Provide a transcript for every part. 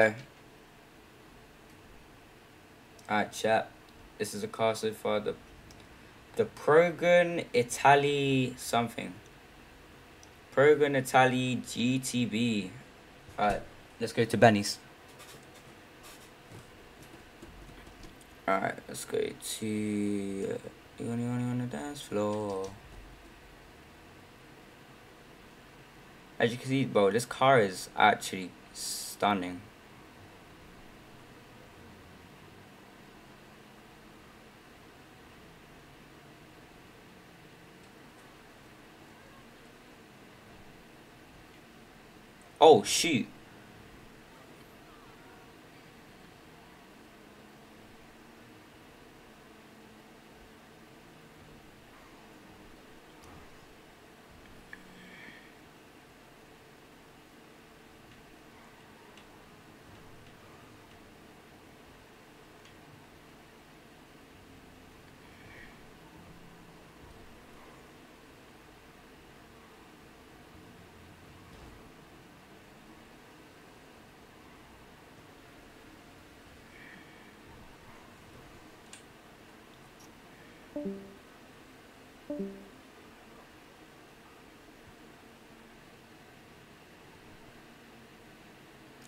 Alright chat, this is a car so far, the Progen Itali something. Progen Itali GTB. Alright, let's go to Benny's. Alright, let's go to you on the dance floor. As you can see, bro, this car is actually stunning. Oh shoot.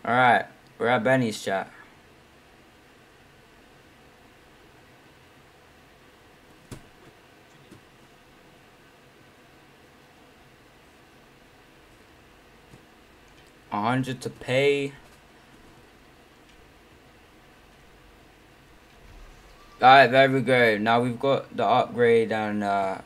Alright, we're at Benny's chat. $100 to pay. Alright, there we go. Now we've got the upgrade and alright.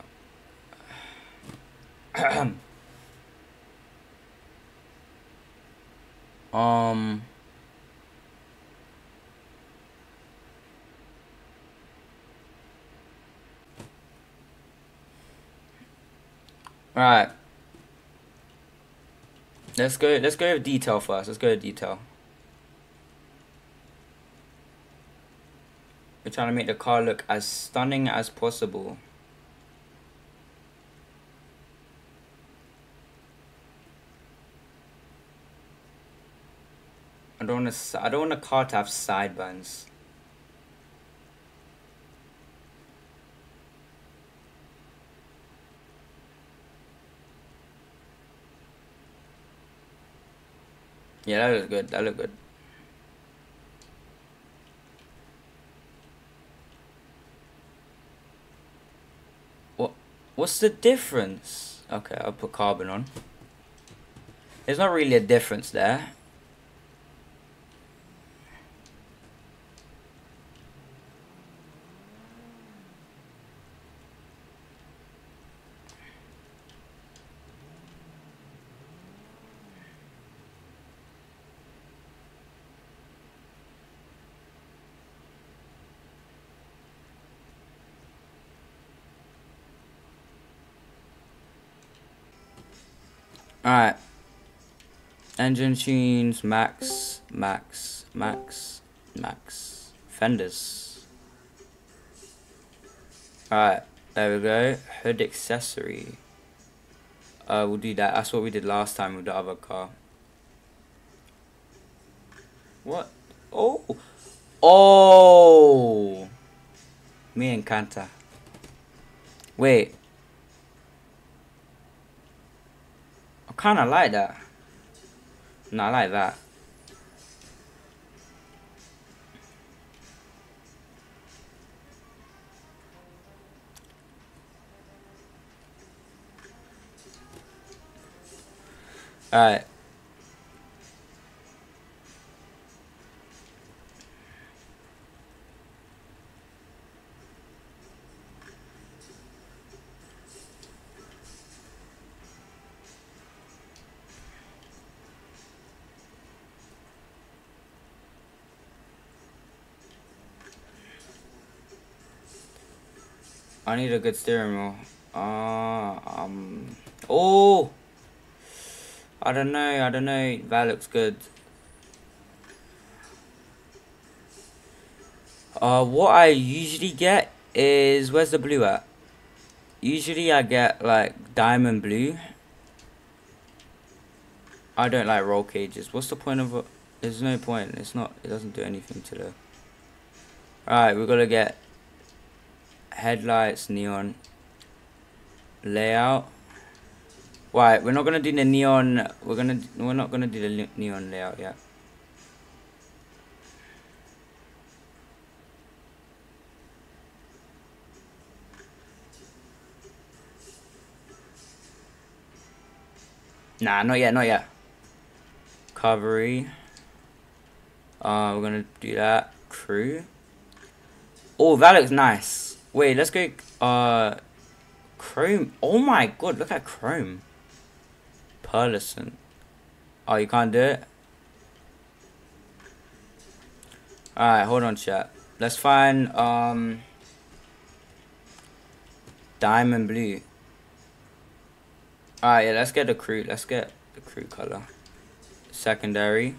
Let's go with detail first. Let's go to detail. We're trying to make the car look as stunning as possible. I don't want a car to have sideburns. Yeah, that looks good. That looks good. What's the difference? Okay, I'll put carbon on. There's not really a difference there. Alright, engine tunes, max, fenders. Alright, there we go, hood accessory. We'll do that, that's what we did last time with the other car. What? Oh! Oh! Me encanta. Wait. Kind of like that. Not like that. All right. I need a good steering wheel. Oh, I don't know. That looks good. What I usually get is, where's the blue at? Usually I get like diamond blue. I don't like roll cages. What's the point of There's no point. It's not. It doesn't do anything to the. Alright, we've got to get headlights, neon, layout. Right, we're not gonna do the neon. We're not gonna do the neon layout yet. Nah, not yet, not yet. Recovery. We're gonna do that. Crew. Oh, that looks nice. Wait, let's go. Chrome. Oh my god, look at Chrome. Perlison. Oh, you can't do it? Alright, hold on, chat. Let's find, diamond blue. Alright, yeah, let's get the crew. Let's get the crew color. Secondary.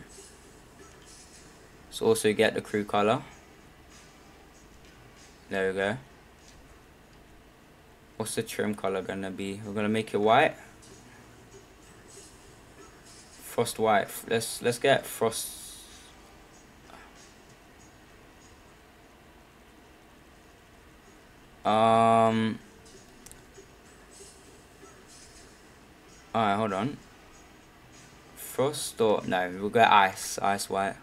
Let's also get the crew color. There we go. What's the trim color gonna be? We're gonna make it white. Frost white. Let's get frost. Alright, hold on. Frost or no? We'll get ice. Ice white.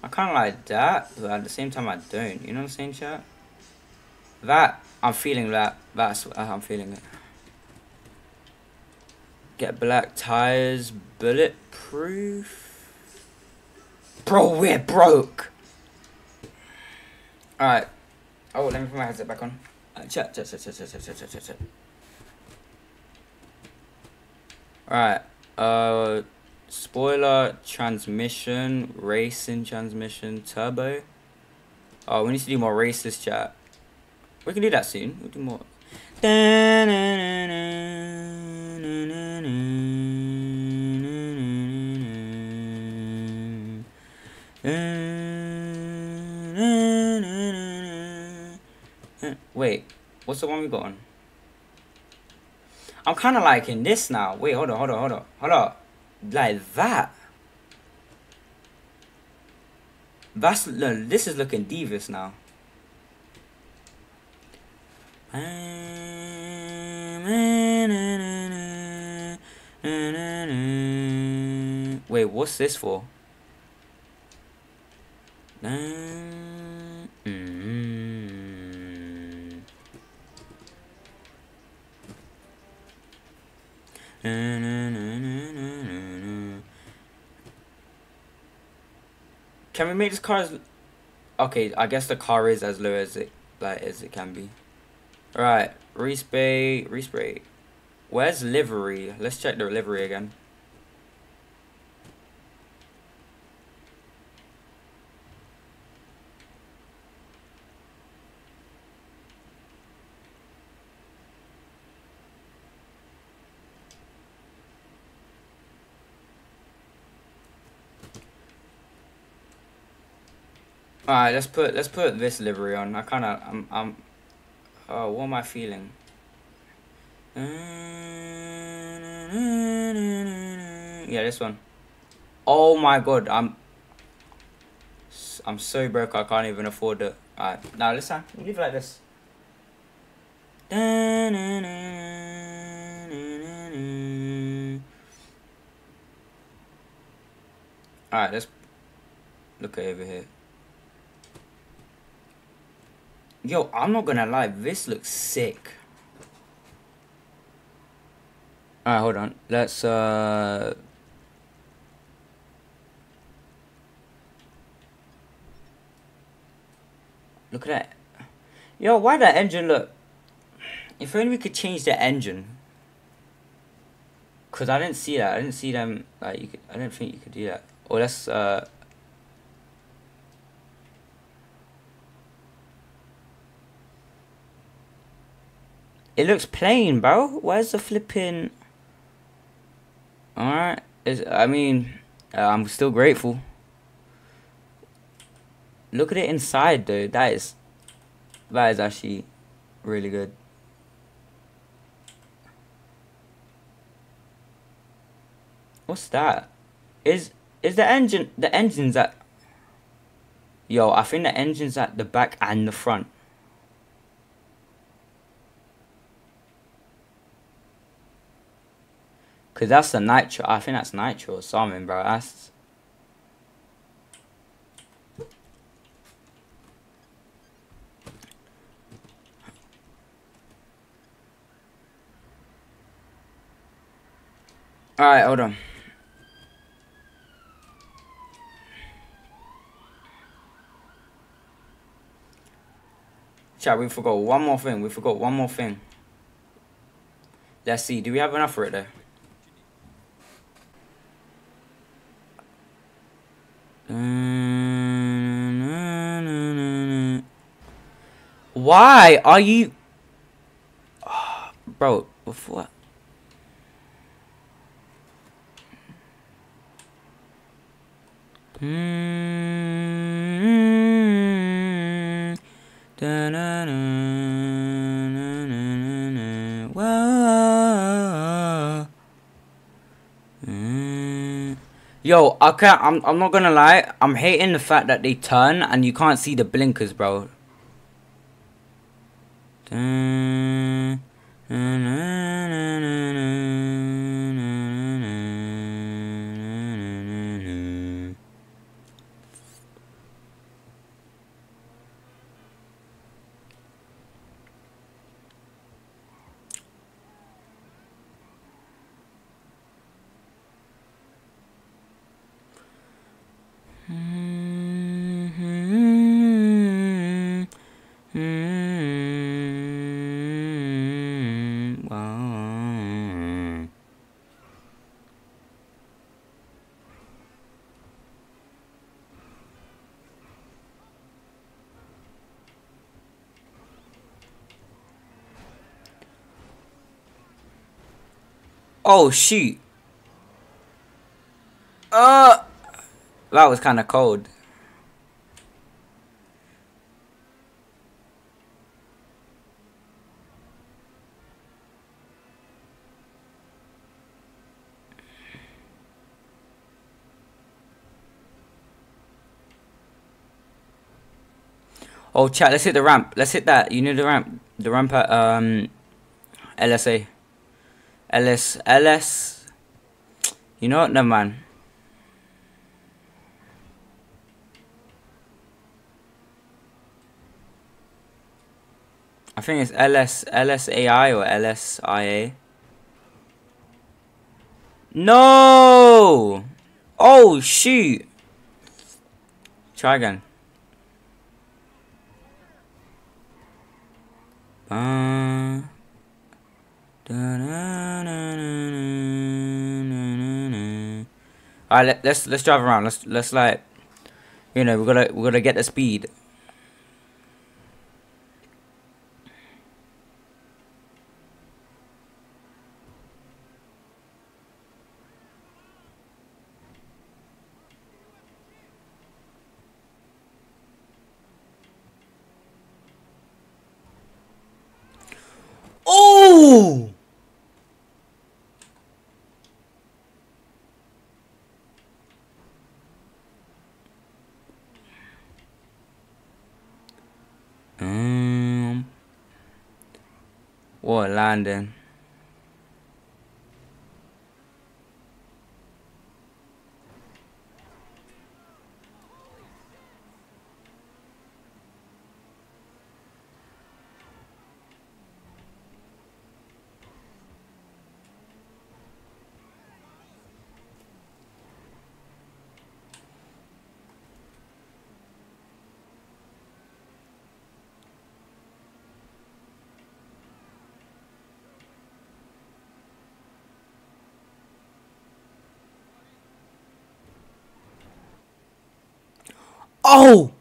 I kind of like that, but at the same time I don't. You know what I'm saying, chat? That, I'm feeling that. That's what I'm feeling it. Get black tires, bulletproof. Bro, we're broke. Alright. Oh, let me put my headset back on. Chat. Alright. Spoiler, transmission, racing transmission, turbo. Oh, we need to do more races, chat. We can do that soon. We'll do more. Wait, what's the one we got on? I'm kind of liking this now. Wait, hold on. Like that. That's no, this is looking devious now. Wait, what's this for? Can we make this car as... Okay, I guess the car is as low as it can be. Alright, respray. Where's livery? Let's check the livery again. Alright, let's put this livery on. I kind of oh, what am I feeling? Yeah, this one. Oh my god, I'm so broke I can't even afford it. Alright, now listen, we'll leave it like this. Alright, let's look at over here. Yo, I'm not gonna lie, this looks sick. Alright, hold on. Let's look at that. Yo, why that engine look? If only we could change the engine. Cause I didn't see that. I didn't see them. Like, you could, I didn't think you could do that. Or let's It looks plain, bro. Where's the flipping? Alright. I mean, I'm still grateful. Look at it inside, though. That is actually really good. What's that? Is the engine's at? Yo, I think the engine's at the back and the front. Cause that's the nitro. I think that's nitro or something, bro. That's. All right, hold on. Chat, we forgot one more thing. We forgot one more thing. Let's see. Do we have enough for it, though? Why are you, oh, bro? Before, yo, okay, I'm not gonna lie. I'm hating the fact that they turn and you can't see the blinkers, bro. Oh shoot! That was kind of cold. Oh chat, let's hit the ramp. Let's hit that. You know the ramp. The ramp at LSA. LS, you know what, no man. I think it's LSAI or LSIA. No! Oh, shoot! Try again. Alright, let's drive around. Let's like, you know, we're gonna get the speed. Oh! What a landing. Oh!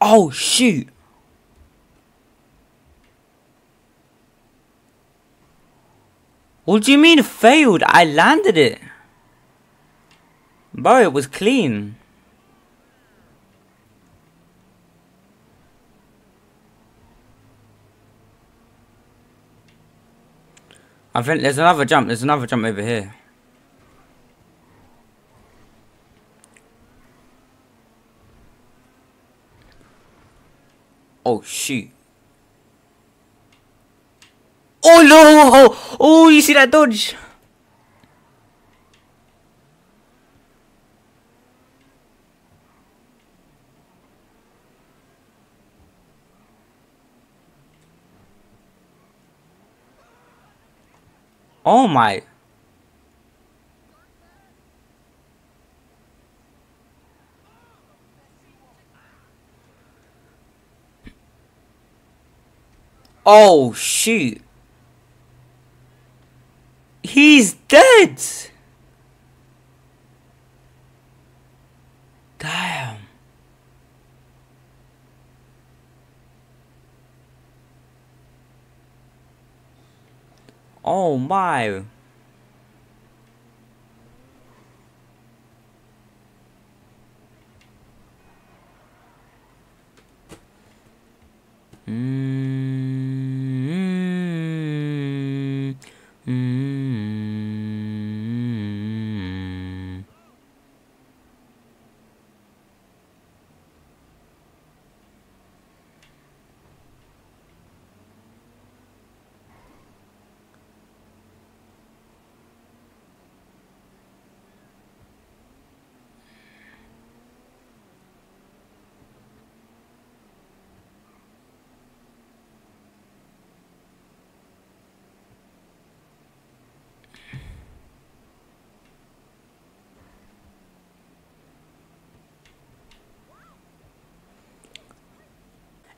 Oh, shoot! What do you mean failed? I landed it! Bro, it was clean. I think there's another jump over here. Oh shoot. Oh no! Oh, you see that dodge? Oh my. Oh, shoot. He's dead. Damn. Oh, my.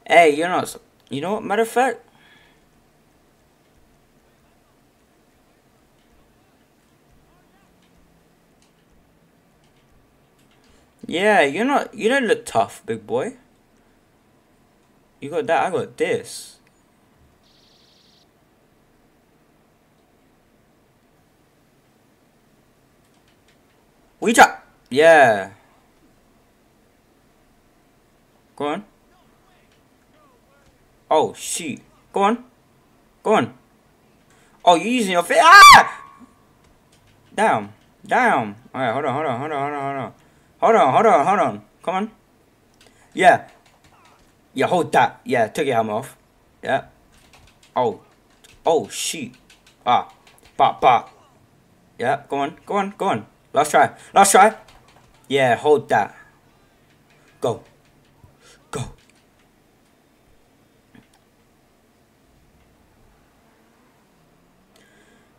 Hey, you're not. You know what? Matter of fact. Yeah, you're not. You don't look tough, big boy. You got that. I got this. We try. Yeah. Go on. Oh, shoot. Go on. Go on. Oh, you're using your feet. Ah! Down. Down. Alright, hold on, hold on, hold on, hold on, hold on. Hold on, hold on, hold on. Come on. Yeah. Yeah, hold that. Yeah, took your helmet off. Yeah. Oh. Oh, shoot. Ah. Bop, bop. Yeah, go on, go on, go on. Last try. Last try. Yeah, hold that. Go.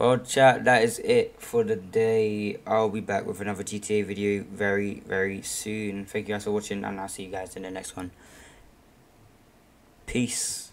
Well, chat, that is it for the day. I'll be back with another GTA video very, very soon. Thank you guys for watching, and I'll see you guys in the next one. Peace.